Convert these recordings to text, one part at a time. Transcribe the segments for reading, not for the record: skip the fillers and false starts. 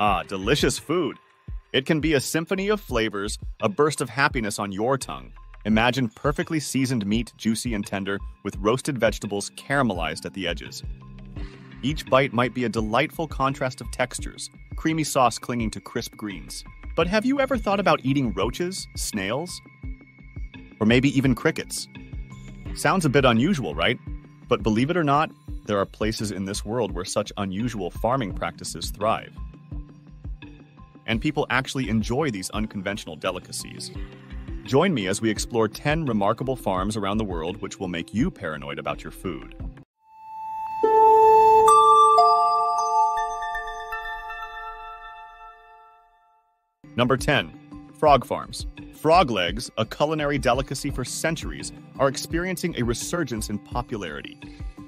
Ah, delicious food. It can be a symphony of flavors, a burst of happiness on your tongue. Imagine perfectly seasoned meat, juicy and tender, with roasted vegetables caramelized at the edges. Each bite might be a delightful contrast of textures, creamy sauce clinging to crisp greens. But have you ever thought about eating roaches, snails, or maybe even crickets? Sounds a bit unusual, right? But believe it or not, there are places in this world where such unusual farming practices thrive. And people actually enjoy these unconventional delicacies. Join me as we explore 10 remarkable farms around the world which will make you paranoid about your food. Number 10. Frog farms. Frog legs, a culinary delicacy for centuries, are experiencing a resurgence in popularity.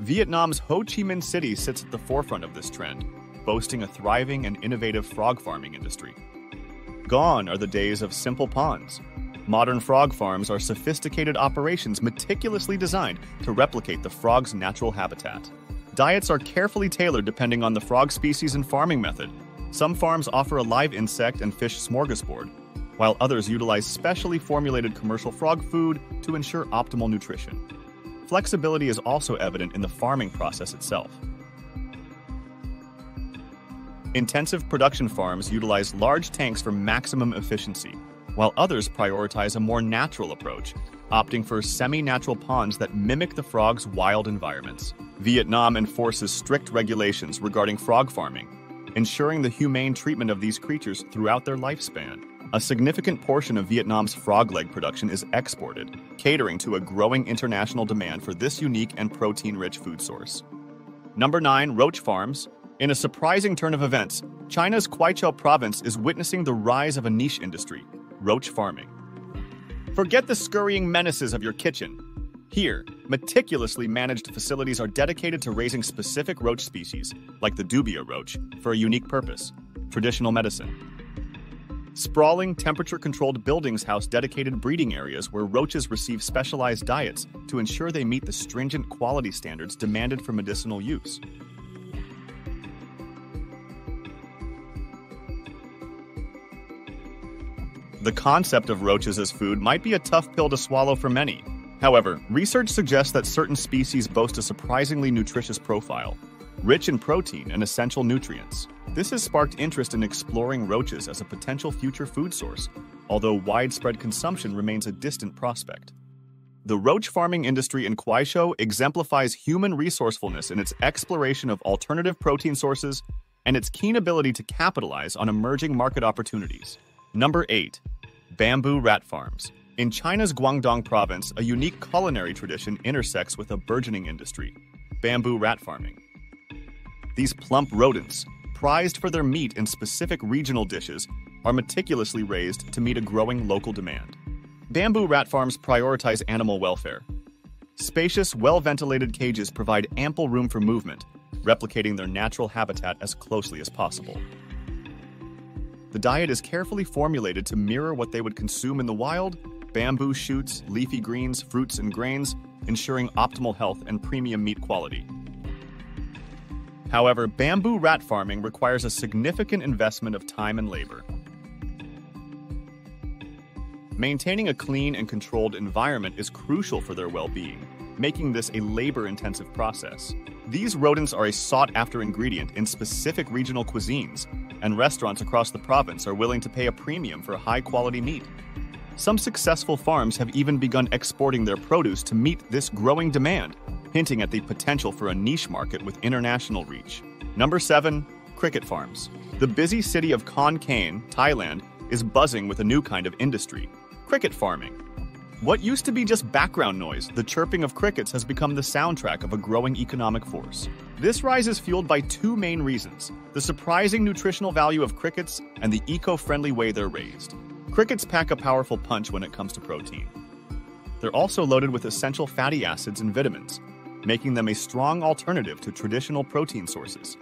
Vietnam's Ho Chi Minh City sits at the forefront of this trend, boasting a thriving and innovative frog farming industry. Gone are the days of simple ponds. Modern frog farms are sophisticated operations meticulously designed to replicate the frog's natural habitat. Diets are carefully tailored depending on the frog species and farming method. Some farms offer a live insect and fish smorgasbord, while others utilize specially formulated commercial frog food to ensure optimal nutrition. Flexibility is also evident in the farming process itself. Intensive production farms utilize large tanks for maximum efficiency, while others prioritize a more natural approach, opting for semi-natural ponds that mimic the frog's wild environments. Vietnam enforces strict regulations regarding frog farming, ensuring the humane treatment of these creatures throughout their lifespan. A significant portion of Vietnam's frog leg production is exported, catering to a growing international demand for this unique and protein-rich food source. Number 9. Roach farms. In a surprising turn of events, China's Guizhou province is witnessing the rise of a niche industry, roach farming. Forget the scurrying menaces of your kitchen. Here, meticulously managed facilities are dedicated to raising specific roach species, like the dubia roach, for a unique purpose, traditional medicine. Sprawling, temperature-controlled buildings house dedicated breeding areas where roaches receive specialized diets to ensure they meet the stringent quality standards demanded for medicinal use. The concept of roaches as food might be a tough pill to swallow for many. However, research suggests that certain species boast a surprisingly nutritious profile, rich in protein and essential nutrients. This has sparked interest in exploring roaches as a potential future food source, although widespread consumption remains a distant prospect. The roach farming industry in Guizhou exemplifies human resourcefulness in its exploration of alternative protein sources and its keen ability to capitalize on emerging market opportunities. Number 8. Bamboo rat farms. In China's Guangdong province, a unique culinary tradition intersects with a burgeoning industry, bamboo rat farming. These plump rodents, prized for their meat in specific regional dishes, are meticulously raised to meet a growing local demand. Bamboo rat farms prioritize animal welfare. Spacious, well-ventilated cages provide ample room for movement, replicating their natural habitat as closely as possible. The diet is carefully formulated to mirror what they would consume in the wild: bamboo shoots, leafy greens, fruits, and grains, ensuring optimal health and premium meat quality. However, bamboo rat farming requires a significant investment of time and labor. Maintaining a clean and controlled environment is crucial for their well-being, making this a labor-intensive process. These rodents are a sought-after ingredient in specific regional cuisines, and restaurants across the province are willing to pay a premium for high-quality meat. Some successful farms have even begun exporting their produce to meet this growing demand, hinting at the potential for a niche market with international reach. Number 7. Cricket farms. The busy city of Khon Kaen, Thailand, is buzzing with a new kind of industry, cricket farming. What used to be just background noise, the chirping of crickets has become the soundtrack of a growing economic force. This rise is fueled by two main reasons: the surprising nutritional value of crickets and the eco-friendly way they're raised. Crickets pack a powerful punch when it comes to protein. They're also loaded with essential fatty acids and vitamins, making them a strong alternative to traditional protein sources.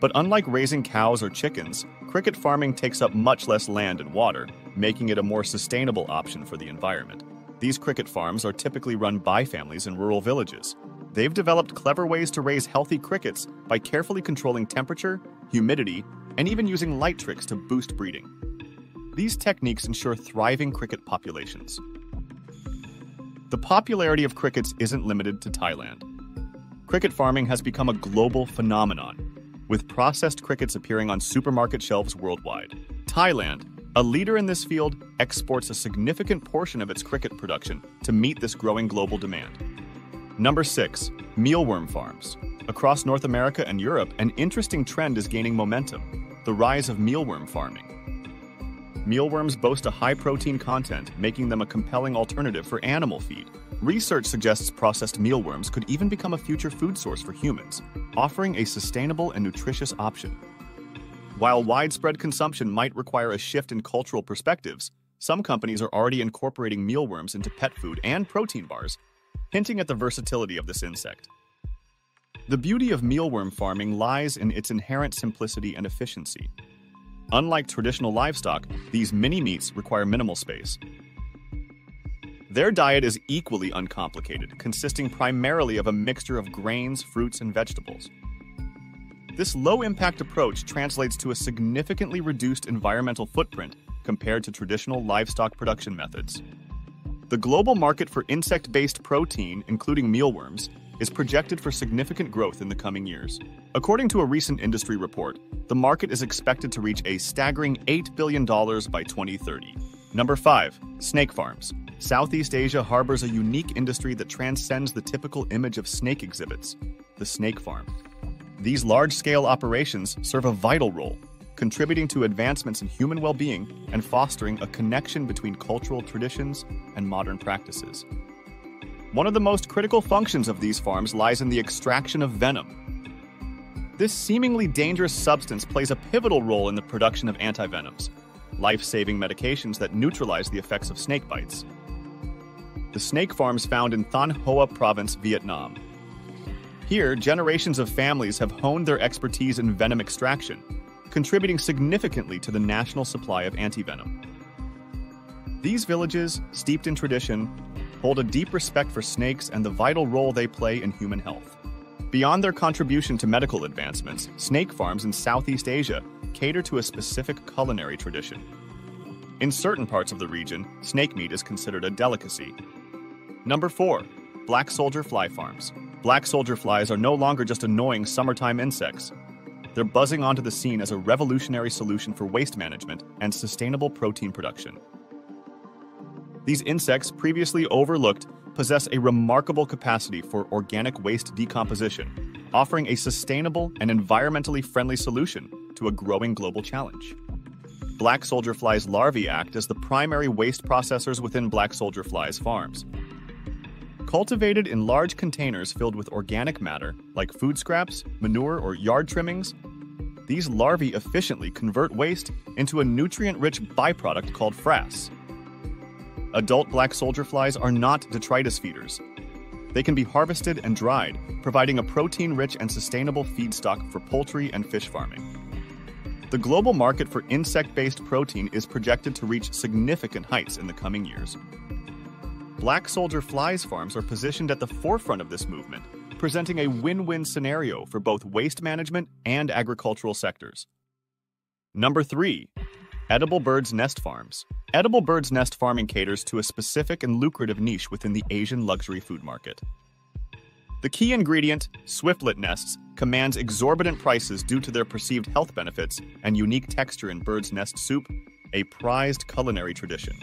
But unlike raising cows or chickens, cricket farming takes up much less land and water, making it a more sustainable option for the environment. These cricket farms are typically run by families in rural villages. They've developed clever ways to raise healthy crickets by carefully controlling temperature, humidity, and even using light tricks to boost breeding. These techniques ensure thriving cricket populations. The popularity of crickets isn't limited to Thailand. Cricket farming has become a global phenomenon, with processed crickets appearing on supermarket shelves worldwide. Thailand, a leader in this field, exports a significant portion of its cricket production to meet this growing global demand. Number 6, mealworm farms. Across North America and Europe, an interesting trend is gaining momentum: the rise of mealworm farming. Mealworms boast a high protein content, making them a compelling alternative for animal feed. Research suggests processed mealworms could even become a future food source for humans, offering a sustainable and nutritious option. While widespread consumption might require a shift in cultural perspectives, some companies are already incorporating mealworms into pet food and protein bars, hinting at the versatility of this insect. The beauty of mealworm farming lies in its inherent simplicity and efficiency. Unlike traditional livestock, these mini-meats require minimal space. Their diet is equally uncomplicated, consisting primarily of a mixture of grains, fruits, and vegetables. This low-impact approach translates to a significantly reduced environmental footprint compared to traditional livestock production methods. The global market for insect-based protein, including mealworms, is projected for significant growth in the coming years. According to a recent industry report, the market is expected to reach a staggering $8 billion by 2030. Number 5, snake farms. Southeast Asia harbors a unique industry that transcends the typical image of snake exhibits, the snake farm. These large-scale operations serve a vital role, contributing to advancements in human well-being and fostering a connection between cultural traditions and modern practices. One of the most critical functions of these farms lies in the extraction of venom. This seemingly dangerous substance plays a pivotal role in the production of antivenoms, life-saving medications that neutralize the effects of snake bites. The snake farms found in Thanh Hoa Province, Vietnam. Here, generations of families have honed their expertise in venom extraction, contributing significantly to the national supply of antivenom. These villages, steeped in tradition, hold a deep respect for snakes and the vital role they play in human health. Beyond their contribution to medical advancements, snake farms in Southeast Asia cater to a specific culinary tradition. In certain parts of the region, snake meat is considered a delicacy. Number 4, Black Soldier Fly farms. Black soldier flies are no longer just annoying summertime insects. They're buzzing onto the scene as a revolutionary solution for waste management and sustainable protein production. These insects, previously overlooked, possess a remarkable capacity for organic waste decomposition, offering a sustainable and environmentally friendly solution to a growing global challenge. Black soldier flies' larvae act as the primary waste processors within black soldier flies' farms. Cultivated in large containers filled with organic matter, like food scraps, manure, or yard trimmings, these larvae efficiently convert waste into a nutrient-rich byproduct called frass. Adult black soldier flies are not detritus feeders. They can be harvested and dried, providing a protein-rich and sustainable feedstock for poultry and fish farming. The global market for insect-based protein is projected to reach significant heights in the coming years. Black soldier flies farms are positioned at the forefront of this movement, presenting a win-win scenario for both waste management and agricultural sectors. Number 3, Edible Bird's Nest farms. Edible Bird's Nest farming caters to a specific and lucrative niche within the Asian luxury food market. The key ingredient, swiftlet nests, commands exorbitant prices due to their perceived health benefits and unique texture in bird's nest soup, a prized culinary tradition.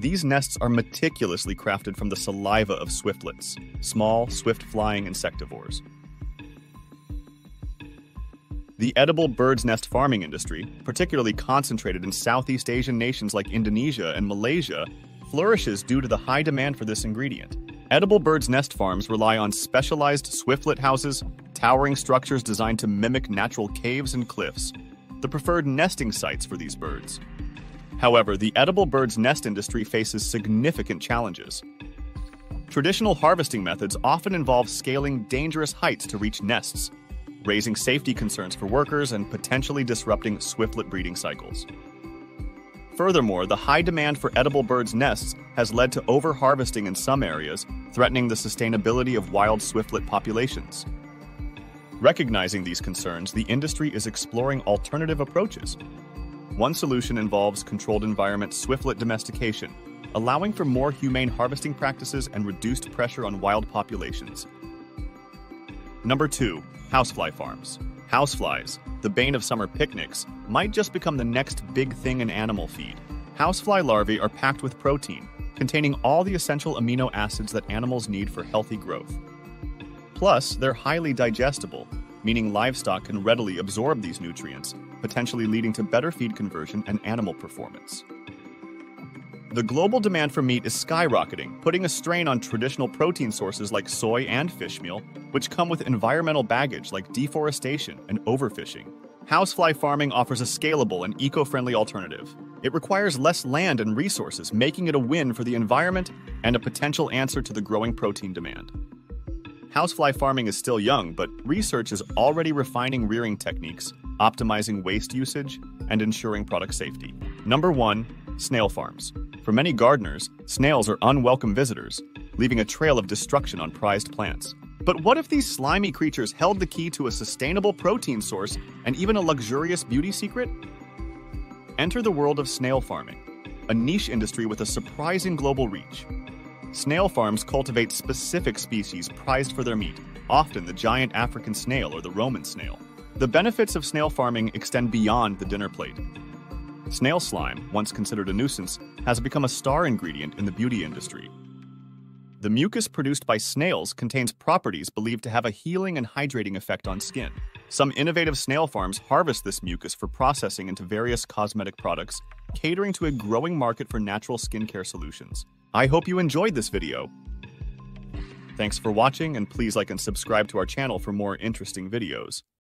These nests are meticulously crafted from the saliva of swiftlets, small, swift-flying insectivores. The edible bird's nest farming industry, particularly concentrated in Southeast Asian nations like Indonesia and Malaysia, flourishes due to the high demand for this ingredient. Edible bird's nest farms rely on specialized swiftlet houses, towering structures designed to mimic natural caves and cliffs, the preferred nesting sites for these birds. However, the edible bird's nest industry faces significant challenges. Traditional harvesting methods often involve scaling dangerous heights to reach nests, raising safety concerns for workers and potentially disrupting swiftlet breeding cycles. Furthermore, the high demand for edible birds' nests has led to overharvesting in some areas, threatening the sustainability of wild swiftlet populations. Recognizing these concerns, the industry is exploring alternative approaches. One solution involves controlled environment swiftlet domestication, allowing for more humane harvesting practices and reduced pressure on wild populations. Number 2, housefly farms. Houseflies, the bane of summer picnics, might just become the next big thing in animal feed. Housefly larvae are packed with protein, containing all the essential amino acids that animals need for healthy growth. Plus, they're highly digestible, meaning livestock can readily absorb these nutrients, potentially leading to better feed conversion and animal performance. The global demand for meat is skyrocketing, putting a strain on traditional protein sources like soy and fish meal, which come with environmental baggage like deforestation and overfishing. Housefly farming offers a scalable and eco-friendly alternative. It requires less land and resources, making it a win for the environment and a potential answer to the growing protein demand. Housefly farming is still young, but research is already refining rearing techniques, optimizing waste usage, and ensuring product safety. Number 1, snail farms. For many gardeners, snails are unwelcome visitors, leaving a trail of destruction on prized plants. But what if these slimy creatures held the key to a sustainable protein source and even a luxurious beauty secret? Enter the world of snail farming, a niche industry with a surprising global reach. Snail farms cultivate specific species prized for their meat, often the giant African snail or the Roman snail. The benefits of snail farming extend beyond the dinner plate. Snail slime, once considered a nuisance, has become a star ingredient in the beauty industry. The mucus produced by snails contains properties believed to have a healing and hydrating effect on skin. Some innovative snail farms harvest this mucus for processing into various cosmetic products, catering to a growing market for natural skincare solutions. I hope you enjoyed this video. Thanks for watching, and please like and subscribe to our channel for more interesting videos.